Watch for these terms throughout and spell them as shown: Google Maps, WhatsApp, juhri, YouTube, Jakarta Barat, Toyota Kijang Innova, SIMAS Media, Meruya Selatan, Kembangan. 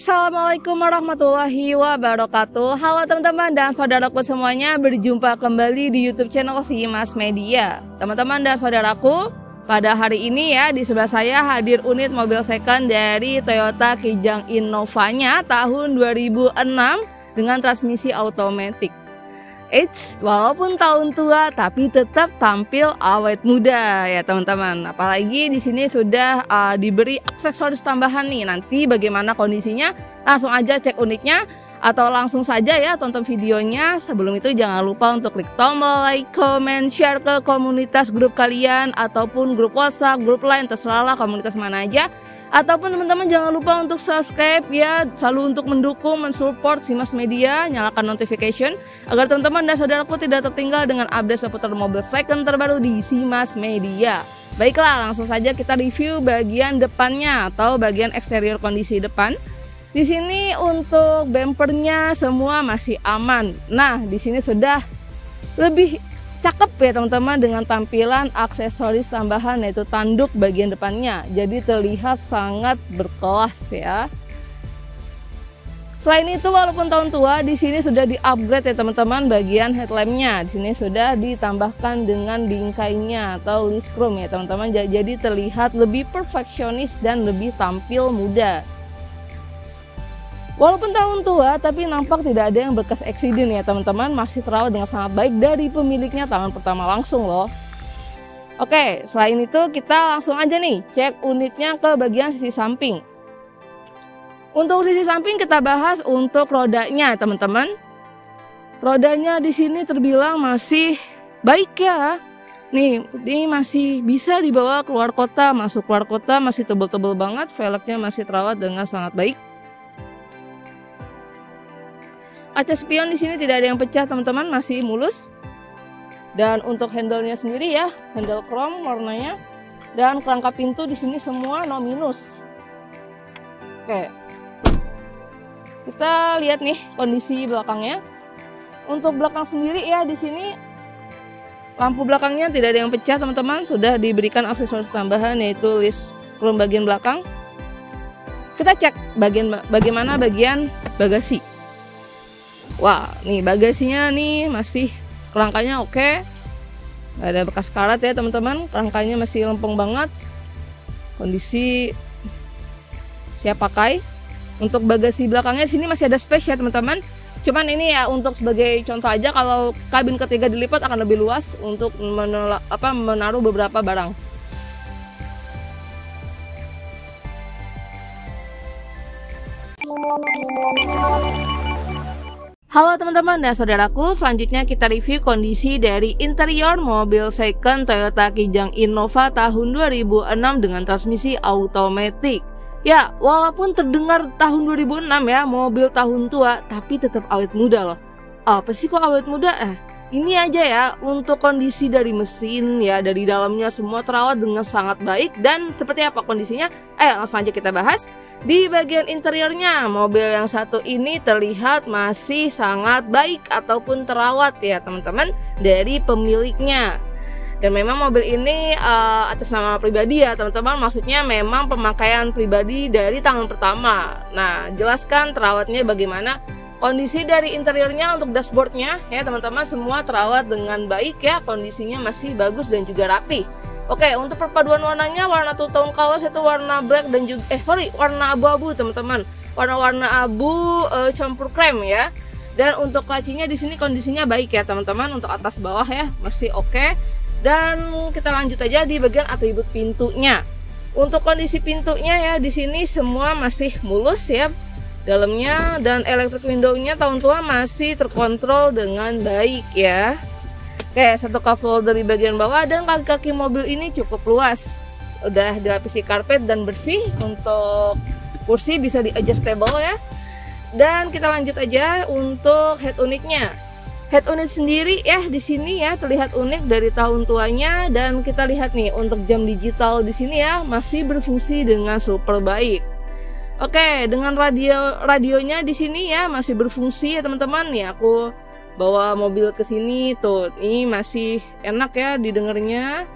Assalamualaikum warahmatullahi wabarakatuh. Halo teman-teman dan saudaraku semuanya, berjumpa kembali di YouTube channel SIMAS Media. Teman-teman dan saudaraku, pada hari ini ya, di sebelah saya hadir unit mobil second dari Toyota Kijang Innova-nya tahun 2006 dengan transmisi otomatis. Eits, walaupun tahun tua tapi tetap tampil awet muda ya teman-teman. Apalagi di sini sudah diberi aksesoris tambahan nih. Nanti bagaimana kondisinya, langsung aja cek unitnya atau langsung saja ya tonton videonya. Sebelum itu jangan lupa untuk klik tombol like, comment, share ke komunitas grup kalian ataupun grup WhatsApp, grup lain, terserahlah komunitas mana aja. Ataupun teman-teman jangan lupa untuk subscribe ya, selalu untuk mendukung, mensupport SIMAS Media, nyalakan notification agar teman-teman dan saudaraku tidak tertinggal dengan update seputar mobil second terbaru di SIMAS Media. Baiklah, langsung saja kita review bagian depannya atau bagian eksterior kondisi depan. Di sini untuk bempernya semua masih aman. Nah, di sini sudah lebih cakep ya teman-teman dengan tampilan aksesoris tambahan yaitu tanduk bagian depannya, jadi terlihat sangat berkelas ya. Selain itu walaupun tahun tua, di sini sudah di-upgrade ya teman-teman bagian headlampnya. Di sini sudah ditambahkan dengan bingkainya atau list chrome ya teman-teman, jadi terlihat lebih perfeksionis dan lebih tampil muda. Walaupun tahun tua, tapi nampak tidak ada yang bekas eksiden ya teman-teman, masih terawat dengan sangat baik dari pemiliknya tahun pertama langsung loh. Oke, selain itu kita langsung aja nih cek unitnya ke bagian sisi samping. Untuk sisi samping kita bahas untuk rodanya teman-teman. Rodanya di sini terbilang masih baik ya. Nih, ini masih bisa dibawa keluar kota, masuk keluar kota masih tebel-tebel banget, velgnya masih terawat dengan sangat baik. Kaca spion di sini tidak ada yang pecah teman-teman, masih mulus. Dan untuk handle-nya sendiri ya, handle chrome warnanya. Dan kerangka pintu di sini semua no minus. Oke, kita lihat nih kondisi belakangnya. Untuk belakang sendiri ya, di sini lampu belakangnya tidak ada yang pecah teman-teman, sudah diberikan aksesoris tambahan yaitu list chrome bagian belakang. Kita cek bagaimana bagian bagasi. Wah, nih bagasinya nih masih kerangkanya oke, nggak ada bekas karat ya teman-teman, kerangkanya masih lempeng banget, kondisi siap pakai. Untuk bagasi belakangnya sini masih ada space ya teman-teman, cuman ini ya untuk sebagai contoh aja, kalau kabin ketiga dilipat akan lebih luas untuk menaruh beberapa barang. Halo teman-teman dan saudaraku, selanjutnya kita review kondisi dari interior mobil second Toyota Kijang Innova tahun 2006 dengan transmisi otomatis. Ya, walaupun terdengar tahun 2006 ya, mobil tahun tua, tapi tetap awet muda loh. Apa sih kok awet muda? Ini aja ya, untuk kondisi dari mesin ya, dari dalamnya semua terawat dengan sangat baik. Dan seperti apa kondisinya? Ayo langsung aja kita bahas. Di bagian interiornya, mobil yang satu ini terlihat masih sangat baik ataupun terawat ya teman-teman dari pemiliknya. Dan memang mobil ini atas nama pribadi ya teman-teman, maksudnya memang pemakaian pribadi dari tangan pertama. Nah, jelaskan terawatnya bagaimana. Kondisi dari interiornya untuk dashboardnya ya teman-teman, semua terawat dengan baik ya, kondisinya masih bagus dan juga rapi. Oke, untuk perpaduan warnanya, warna two tone colors itu warna black dan juga warna abu-abu teman-teman, warna-warna abu campur krem ya. Dan untuk lacinya di sini kondisinya baik ya teman-teman, untuk atas bawah ya masih oke. Dan kita lanjut aja di bagian atribut pintunya. Untuk kondisi pintunya ya di sini semua masih mulus ya dalamnya, dan electric window-nya tahun tua masih terkontrol dengan baik ya. Oke, satu cup holder di bagian bawah, dan kaki-kaki mobil ini cukup luas, udah dilapisi karpet dan bersih. Untuk kursi bisa di adjustable ya. Dan kita lanjut aja untuk head unitnya. Head unit sendiri ya di sini ya terlihat unik dari tahun tuanya. Dan kita lihat nih untuk jam digital di sini ya masih berfungsi dengan super baik. Oke, dengan radionya di sini ya masih berfungsi ya teman-teman. Ya, aku bawa mobil ke sini tuh, ini masih enak ya didengarnya.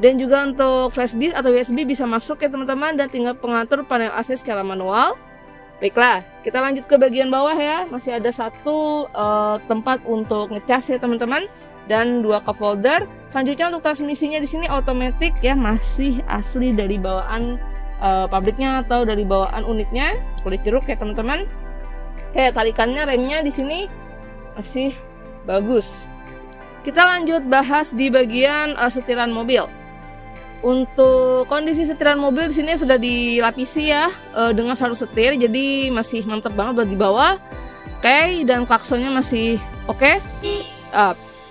Dan juga untuk flash disk atau USB bisa masuk ya teman-teman, dan tinggal pengatur panel AC secara manual. Baiklah, kita lanjut ke bagian bawah ya. Masih ada satu tempat untuk ngecas ya teman-teman, dan dua cup holder. Selanjutnya untuk transmisinya di sini otomatis ya, masih asli dari bawaan pabriknya atau dari bawaan unitnya, kulit jeruk ya teman-teman. Kayak tarikannya, remnya di sini masih bagus. Kita lanjut bahas di bagian setiran mobil. Untuk kondisi setiran mobil di sini sudah dilapisi ya dengan sarung setir, jadi masih mantap banget buat dibawa. Oke, dan klaksonnya masih oke,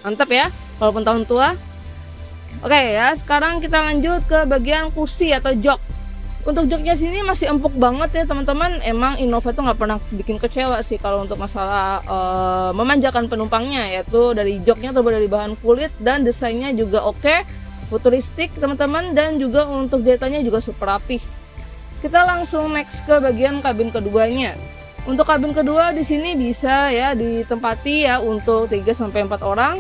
mantap ya, walaupun tahun tua. Oke ya, sekarang kita lanjut ke bagian kursi atau jok. Untuk joknya sini masih empuk banget ya teman-teman. Emang Innova tuh nggak pernah bikin kecewa sih kalau untuk masalah memanjakan penumpangnya, yaitu dari joknya terbuat dari bahan kulit dan desainnya juga oke, futuristik teman-teman, dan juga untuk detainya juga super rapih. Kita langsung next ke bagian kabin keduanya. Untuk kabin kedua di sini bisa ya ditempati ya untuk 3-4 orang.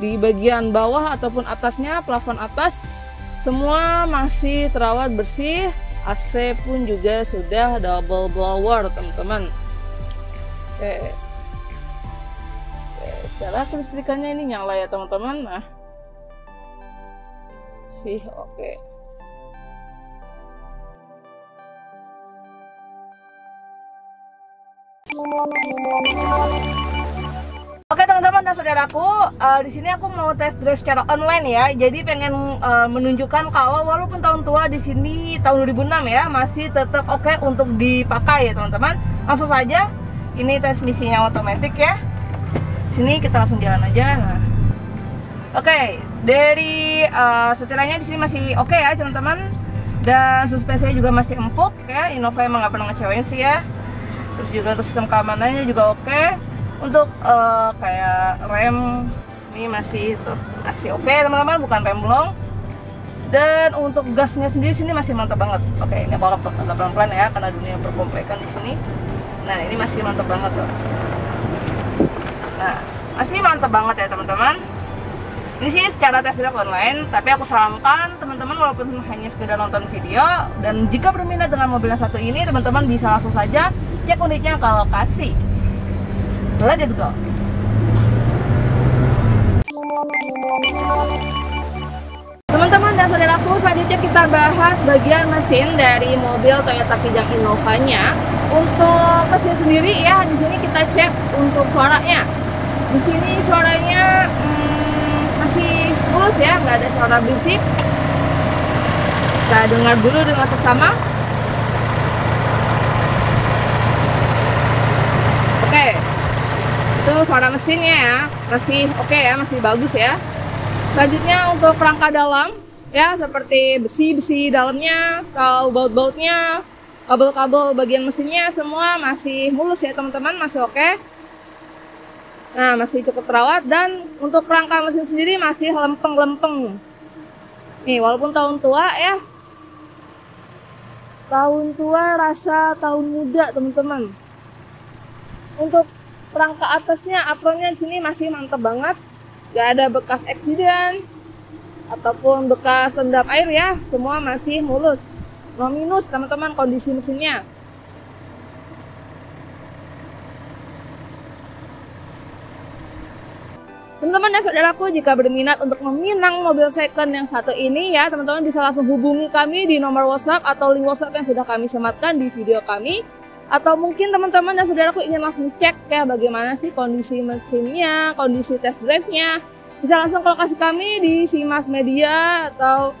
Di bagian bawah ataupun atasnya, plafon atas semua masih terawat bersih. AC pun juga sudah double blower teman-teman. Oke. Setelah kelistrikannya ini nyala ya teman-teman. Nah, sih oke. Oke teman-teman dan saudaraku, di sini aku mau test drive secara online ya. Jadi pengen menunjukkan kalau walaupun tahun tua di sini tahun 2006 ya, masih tetap oke untuk dipakai ya teman-teman. Langsung saja, ini transmisinya otomatis ya. Sini kita langsung jalan aja. Nah. Oke, dari setirannya di sini masih oke ya teman-teman. Dan suspensinya juga masih empuk ya. Innova emang gak pernah ngecewain sih ya. Terus juga untuk sistem keamanannya juga oke. Untuk kayak rem ini masih oke teman-teman, bukan rem bolong. Dan untuk gasnya sendiri sini masih mantap banget. Oke, ini aku agak pelan-pelan ya karena dunia perkomplekan di sini. Nah, ini masih mantap banget tuh. Nah, masih mantap banget ya teman-teman. Ini sih secara tes drive online, tapi aku sarankan teman-teman walaupun hanya sekedar nonton video, dan jika berminat dengan mobil yang satu ini teman-teman bisa langsung saja cek unitnya ke lokasi. Let's go. Teman-teman dan saudaraku, selanjutnya kita bahas bagian mesin dari mobil Toyota Kijang Innova-nya. Untuk mesin sendiri ya, di sini kita cek untuk suaranya. Di sini suaranya masih mulus ya, nggak ada suara berisik. Kita dengar dulu dengan seksama. Oke. Itu suara mesinnya ya, masih oke ya, masih bagus ya. Selanjutnya untuk kerangka dalam ya, seperti besi-besi dalamnya atau baut-bautnya, kabel-kabel bagian mesinnya semua masih mulus ya teman-teman, masih oke. Nah, masih cukup terawat. Dan untuk kerangka mesin sendiri masih lempeng-lempeng nih, walaupun tahun tua ya, tahun tua rasa tahun muda teman-teman. Untuk rangka atasnya, apronnya di sini masih mantap banget, gak ada bekas eksiden ataupun bekas terendam air ya, semua masih mulus, no minus teman-teman kondisi mesinnya. Teman-teman dan saudaraku, jika berminat untuk meminang mobil second yang satu ini ya teman-teman, bisa langsung hubungi kami di nomor WhatsApp atau link WhatsApp yang sudah kami sematkan di video kami. Atau mungkin teman-teman dan saudaraku ingin langsung cek ya bagaimana sih kondisi mesinnya, kondisi test drive-nya, bisa langsung ke lokasi kami di SIMAS Media atau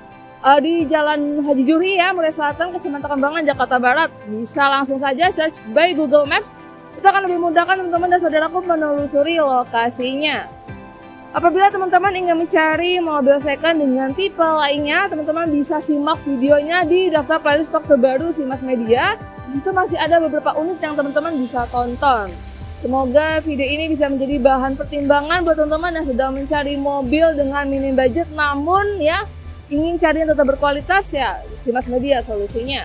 di Jalan Haji Juri ya, Meruya Selatan, Kecamatan Kembangan, Jakarta Barat. Bisa langsung saja search by Google Maps, itu akan lebih mudah kan teman-teman dan saudaraku menelusuri lokasinya. Apabila teman-teman ingin mencari mobil second dengan tipe lainnya, teman-teman bisa simak videonya di daftar playlist stok terbaru SIMAS Media. Di situ masih ada beberapa unit yang teman-teman bisa tonton. Semoga video ini bisa menjadi bahan pertimbangan buat teman-teman yang sedang mencari mobil dengan minim budget, namun ya ingin cari yang tetap berkualitas ya, SIMAS Media solusinya.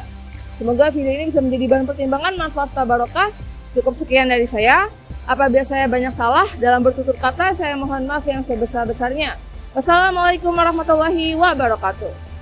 Semoga video ini bisa menjadi bahan pertimbangan, manfaat barokah. Cukup sekian dari saya. Apabila saya banyak salah dalam bertutur kata, saya mohon maaf yang sebesar-besarnya. Wassalamualaikum warahmatullahi wabarakatuh.